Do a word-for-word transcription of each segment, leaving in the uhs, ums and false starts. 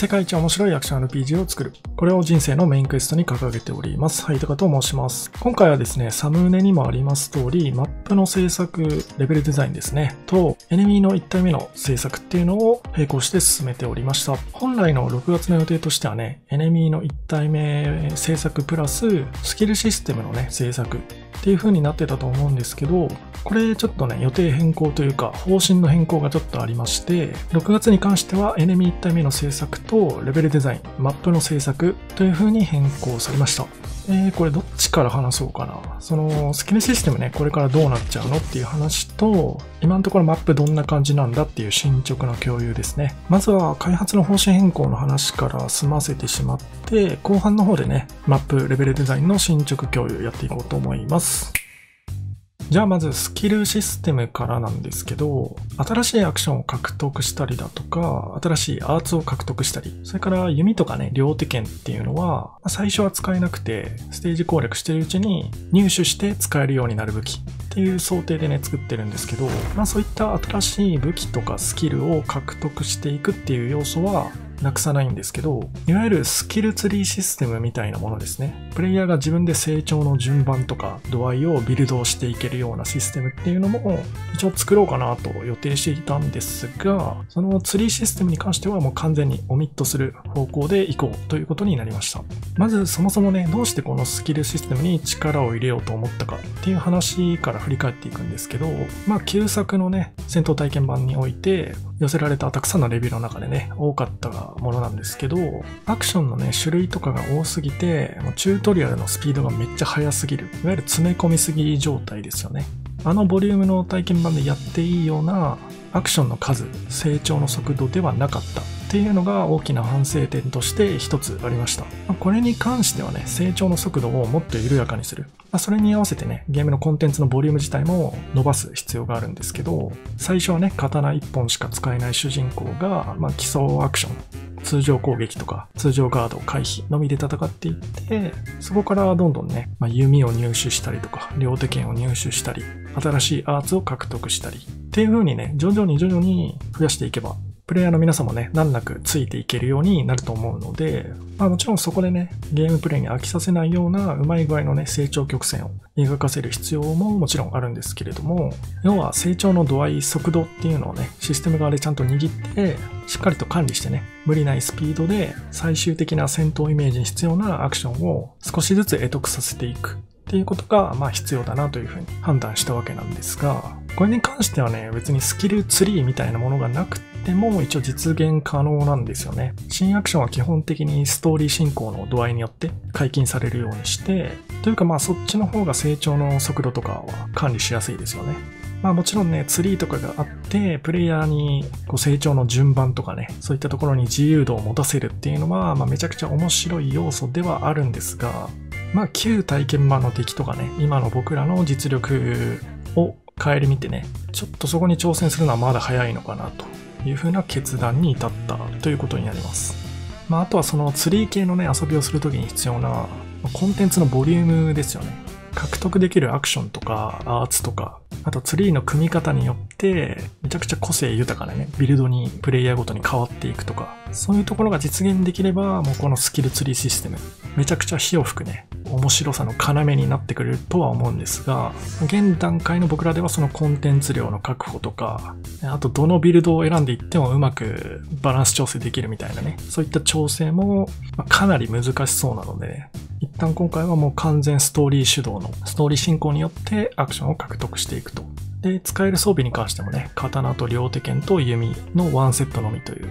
世界一面白いアクション アールピージー を作る。これを人生のメインクエストに掲げております。はい、高と申します。今回はですね、サムネにもあります通り、マップの制作、レベルデザインですね、と、エネミーのいち体目の制作っていうのを並行して進めておりました。本来のろくがつの予定としてはね、エネミーのいち体目制作プラス、スキルシステムのね、制作っていう風になってたと思うんですけど、これちょっとね、予定変更というか、方針の変更がちょっとありまして、ろくがつに関してはエネミーいち体目の制作とレベルデザイン、マップの制作という風に変更されました。えー、これどっちから話そうかな。その、スキルシステムね、これからどうなっちゃうのっていう話と、今のところマップどんな感じなんだっていう進捗の共有ですね。まずは開発の方針変更の話から済ませてしまって、後半の方でね、マップ、レベルデザインの進捗共有やっていこうと思います。じゃあまずスキルシステムからなんですけど、新しいアクションを獲得したりだとか、新しいアーツを獲得したり、それから弓とかね、両手剣っていうのは、最初は使えなくて、ステージ攻略してるうちに入手して使えるようになる武器っていう想定でね、作ってるんですけど、まあそういった新しい武器とかスキルを獲得していくっていう要素は、なくさないんですけど、いわゆるスキルツリーシステムみたいなものですね。プレイヤーが自分で成長の順番とか度合いをビルドしていけるようなシステムっていうのも一応作ろうかなと予定していたんですが、そのツリーシステムに関してはもう完全にオミットする方向でいこうということになりました。まずそもそもね、どうしてこのスキルシステムに力を入れようと思ったかっていう話から振り返っていくんですけど、まあ旧作のね、戦闘体験版において寄せられたたくさんのレビューの中でね、多かったものなんですけど、アクションのね、種類とかが多すぎて、もうチュートリアルのスピードがめっちゃ速すぎる、いわゆる詰め込みすぎ状態ですよね。あのボリュームの体験版でやっていいようなアクションの数、成長の速度ではなかったっていうのが大きな反省点として一つありました。これに関してはね、成長の速度をもっと緩やかにする。それに合わせてね、ゲームのコンテンツのボリューム自体も伸ばす必要があるんですけど、最初はね、刀いっぽんしか使えない主人公が、まあ、基礎アクション。通常攻撃とか通常ガード回避のみで戦っていって、そこからどんどんね、まあ、弓を入手したりとか両手剣を入手したり新しいアーツを獲得したりっていう風にね、徐々に徐々に増やしていけばプレイヤーの皆さんもね、難なくついていけるようになると思うので、まあもちろんそこでね、ゲームプレイに飽きさせないようなうまい具合のね、成長曲線を描かせる必要ももちろんあるんですけれども、要は成長の度合い、速度っていうのをね、システム側でちゃんと握って、しっかりと管理してね、無理ないスピードで最終的な戦闘イメージに必要なアクションを少しずつ得得させていく。っていうことがまあ必要だなというふうに判断したわけなんですが、これに関してはね、別にスキルツリーみたいなものがなくても一応実現可能なんですよね。新アクションは基本的にストーリー進行の度合いによって解禁されるようにして、というかまあそっちの方が成長の速度とかは管理しやすいですよね。まあもちろんね、ツリーとかがあって、プレイヤーにこう成長の順番とかね、そういったところに自由度を持たせるっていうのは、まあめちゃくちゃ面白い要素ではあるんですが、まあ旧体験版の敵とかね、今の僕らの実力を顧みてね、ちょっとそこに挑戦するのはまだ早いのかなというふうな決断に至ったということになります。まああとはそのツリー系のね、遊びをするときに必要なコンテンツのボリュームですよね。獲得できるアクションとかアーツとか、あとツリーの組み方によってめちゃくちゃ個性豊かなね、ビルドにプレイヤーごとに変わっていくとか、そういうところが実現できれば、もうこのスキルツリーシステムめちゃくちゃ火を吹くね、面白さの要になってくれるとは思うんですが、現段階の僕らではそのコンテンツ量の確保とか、あとどのビルドを選んでいってもうまくバランス調整できるみたいなね、そういった調整もかなり難しそうなのでね、一旦今回はもう完全ストーリー主導のストーリー進行によってアクションを獲得していくと。で、使える装備に関してもね、刀と両手剣と弓のワンセットのみという、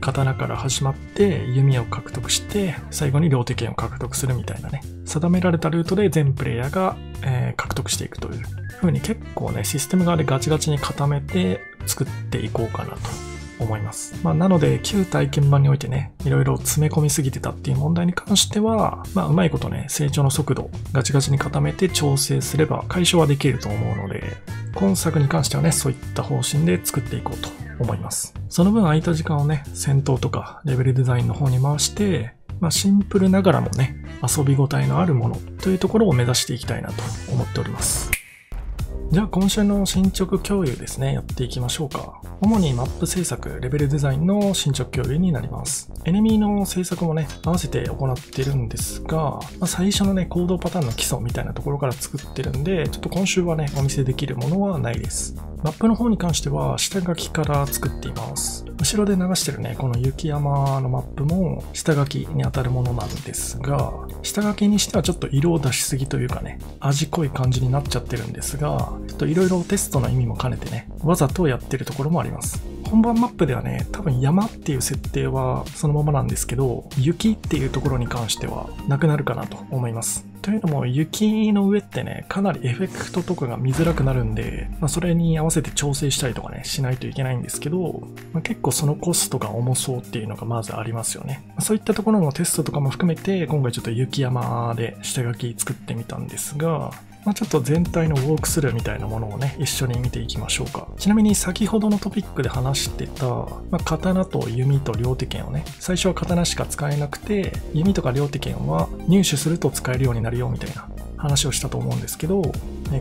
刀から始まって弓を獲得して、最後に両手剣を獲得するみたいなね、定められたルートで全プレイヤーが、えー、獲得していくという風に結構ね、システム側でガチガチに固めて作っていこうかなと。思います。まあ、なので、旧体験版においてね、いろいろ詰め込みすぎてたっていう問題に関しては、まあ、うまいことね、成長の速度、ガチガチに固めて調整すれば解消はできると思うので、今作に関してはね、そういった方針で作っていこうと思います。その分空いた時間をね、戦闘とかレベルデザインの方に回して、まあ、シンプルながらもね、遊びごたえのあるものというところを目指していきたいなと思っております。じゃあ今週の進捗共有ですね、やっていきましょうか。主にマップ制作、レベルデザインの進捗共有になります。エネミーの制作もね、合わせて行ってるんですが、まあ、最初のね、行動パターンの基礎みたいなところから作ってるんで、ちょっと今週はね、お見せできるものはないです。マップの方に関しては下書きから作っています。後ろで流してるね、この雪山のマップも下書きに当たるものなんですが、下書きにしてはちょっと色を出しすぎというかね、味濃い感じになっちゃってるんですが、ちょっといろいろテストの意味も兼ねてね、わざとやってるところもあります。本番マップではね、多分山っていう設定はそのままなんですけど、雪っていうところに関してはなくなるかなと思います。というのも雪の上ってね、かなりエフェクトとかが見づらくなるんで、まあ、それに合わせて調整したりとかね、しないといけないんですけど、まあ、結構そのコストが重そうっていうのがまずありますよね。そういったところのテストとかも含めて、今回ちょっと雪山で下書き作ってみたんですが、まあ、ちょっと全体のウォークスルーみたいなものをね、一緒に見ていきましょうか。ちなみに先ほどのトピックで話してた、まあ、刀と弓と両手剣をね、最初は刀しか使えなくて、弓とか両手剣は入手すると使えるようになるよみたいな話をしたと思うんですけど、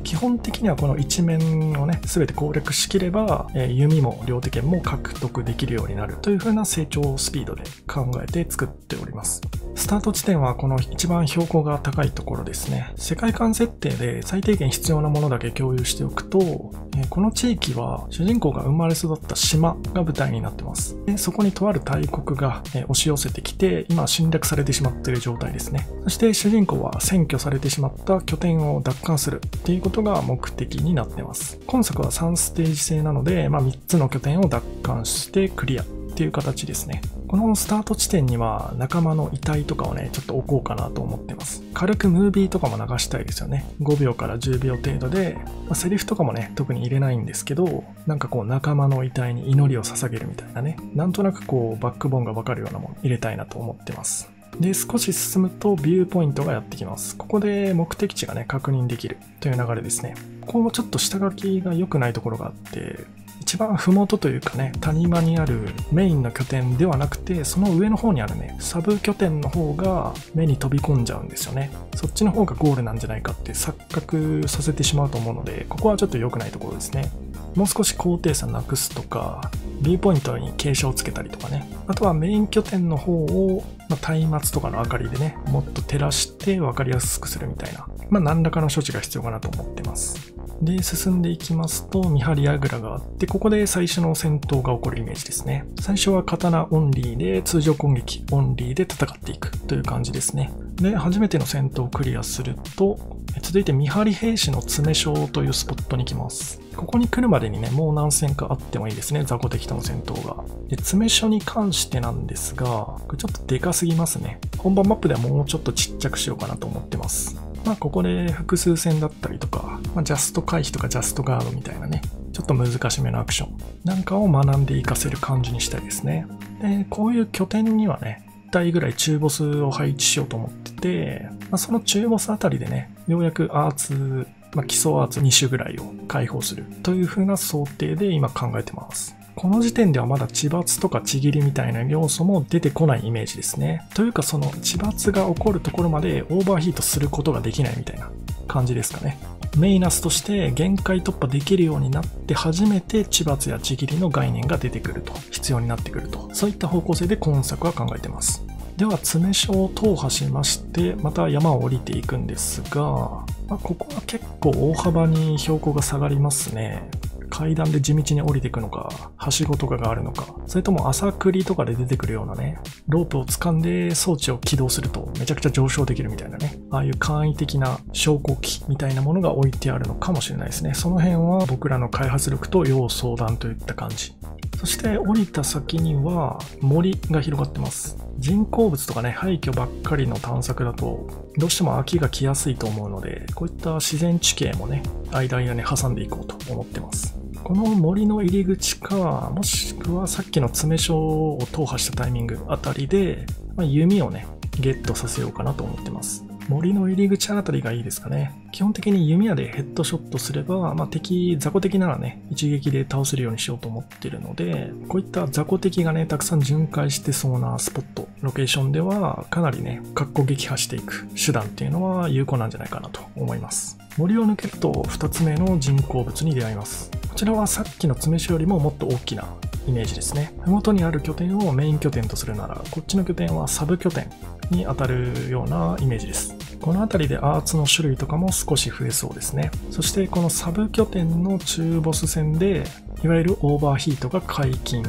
基本的にはこの一面をね、全て攻略しきれば、弓も両手剣も獲得できるようになるという風な成長スピードで考えて作っております。スタート地点はこの一番標高が高いところですね。世界観設定で最低限必要なものだけ共有しておくと、この地域は主人公が生まれ育った島が舞台になってます。で、そこにとある大国が押し寄せてきて、今侵略されてしまっている状態ですね。そして主人公は占拠されてしまった拠点を奪還するっていうことが目的になってます。今作はさんステージ制なので、まあ、みっつの拠点を奪還してクリアっていう形ですね。このスタート地点には仲間の遺体とかをね、ちょっと置こうかなと思ってます。軽くムービーとかも流したいですよね。ごびょうからじゅうびょう程度で、まあ、セリフとかもね、特に入れないんですけど、なんかこう仲間の遺体に祈りを捧げるみたいなね、なんとなくこうバックボーンがわかるようなもの入れたいなと思ってます。で、少し進むとビューポイントがやってきます。ここで目的地がね、確認できるという流れですね。ここもちょっと下書きが良くないところがあって、一番麓というかね、谷間にあるメインの拠点ではなくて、その上の方にあるね、サブ拠点の方が目に飛び込んじゃうんですよね。そっちの方がゴールなんじゃないかって錯覚させてしまうと思うので、ここはちょっと良くないところですね。もう少し高低差なくすとか、B ポイントに傾斜をつけたりとかね。あとはメイン拠点の方を、まあ、松明とかの明かりでね、もっと照らして分かりやすくするみたいな、まあ、何らかの処置が必要かなと思ってます。で、進んでいきますと、見張り櫓があって、ここで最初の戦闘が起こるイメージですね。最初は刀オンリーで、通常攻撃オンリーで戦っていくという感じですね。で、初めての戦闘をクリアすると、続いて見張り兵士の詰将というスポットに来ます。ここに来るまでにね、もう何戦かあってもいいですね、雑魚敵との戦闘が。で、詰将に関してなんですが、これちょっとでかすぎますね。本番マップではもうちょっとちっちゃくしようかなと思ってます。まあ、ここで複数戦だったりとか、まあ、ジャスト回避とかジャストガードみたいなね、ちょっと難しめのアクションなんかを学んで活かせる感じにしたいですね。で、こういう拠点にはね、いちたいぐらい中ボスを配置しようと思ってて、まあ、その中ボスあたりでね、ようやくアーツ、まあ、基礎アーツにしゅぐらいを解放するという風な想定で今考えてます。この時点ではまだ地罰とかちぎりみたいな要素も出てこないイメージですね。というかその地罰が起こるところまでオーバーヒートすることができないみたいな感じですかね。メイナスとして限界突破できるようになって初めて地罰やちぎりの概念が出てくると、必要になってくると、そういった方向性で今作は考えてます。では詰将を踏破しまして、また山を降りていくんですが、まあ、ここは結構大幅に標高が下がりますね。階段で地道に降りていくのか、はしごとかがあるのか、それとも朝栗とかで出てくるようなね、ロープを掴んで装置を起動するとめちゃくちゃ上昇できるみたいなね、ああいう簡易的な昇降機みたいなものが置いてあるのかもしれないですね。その辺は僕らの開発力と要相談といった感じ。そして降りた先には森が広がってます。人工物とかね、廃墟ばっかりの探索だとどうしても飽きが来やすいと思うので、こういった自然地形もね、間々ね、挟んでいこうと思ってます。この森の入り口か、もしくはさっきの詰将を踏破したタイミングあたりで、まあ、弓をね、ゲットさせようかなと思ってます。森の入り口あたりがいいですかね。基本的に弓矢でヘッドショットすれば、まあ、敵、雑魚敵ならね、一撃で倒せるようにしようと思ってるので、こういった雑魚敵がね、たくさん巡回してそうなスポット、ロケーションでは、かなりね、格好撃破していく手段っていうのは有効なんじゃないかなと思います。森を抜けるとふたつめの人工物に出会います。こちらはさっきの詰め所よりももっと大きなイメージですね。麓にある拠点をメイン拠点とするなら、こっちの拠点はサブ拠点に当たるようなイメージです。この辺りでアーツの種類とかも少し増えそうですね。そしてこのサブ拠点の中ボス戦でいわゆるオーバーヒートが解禁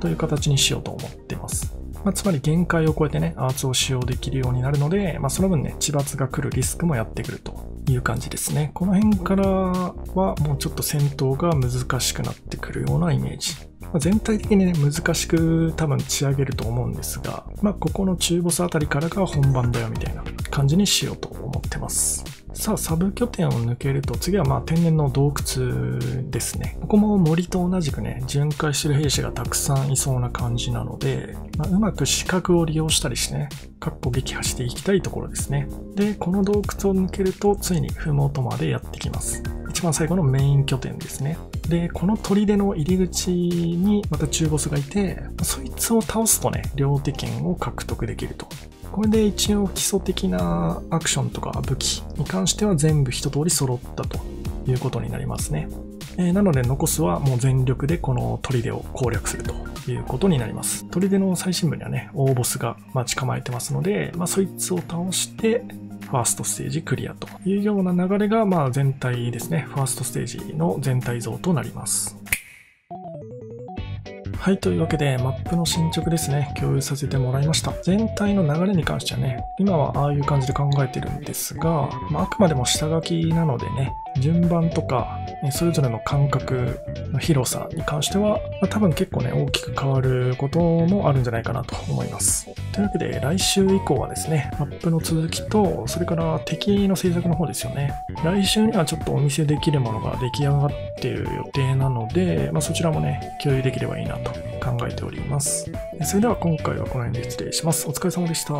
という形にしようと思っています。まあ、つまり限界を超えてね、アーツを使用できるようになるので、まあ、その分ね、地罰が来るリスクもやってくるという感じですね。この辺からはもうちょっと戦闘が難しくなってくるようなイメージ。まあ、全体的にね、難しく多分仕上げると思うんですが、まあ、ここの中ボスあたりからが本番だよみたいな感じにしようと思ってます。さあ、サブ拠点を抜けると、次はまあ天然の洞窟ですね。ここも森と同じくね、巡回してる兵士がたくさんいそうな感じなので、まあ、うまく死角を利用したりしてね、かっこ撃破していきたいところですね。で、この洞窟を抜けると、ついに麓までやってきます。一番最後のメイン拠点ですね。で、この砦の入り口にまた中ボスがいて、そいつを倒すとね、領地権を獲得できると。これで一応基礎的なアクションとか武器に関しては全部一通り揃ったということになりますね。えー、なので残すはもう全力でこの砦を攻略するということになります。砦の最深部にはね、大ボスが待ち構えてますので、まあ、そいつを倒してファーストステージクリアというような流れが、まあ全体ですね、ファーストステージの全体像となります。はい、というわけでマップの進捗ですね、共有させてもらいました。全体の流れに関してはね、今はああいう感じで考えてるんですが、まあ、あくまでも下書きなのでね、順番とかそれぞれの間隔の広さに関しては、まあ、多分結構ね、大きく変わることもあるんじゃないかなと思います。というわけで来週以降はですね、マップの続きと、それから敵の制作の方ですよね。来週にはちょっとお見せできるものが出来上がっている予定なので、まあ、そちらもね、共有できればいいなと考えております。それでは今回はこの辺で失礼します。お疲れ様でした。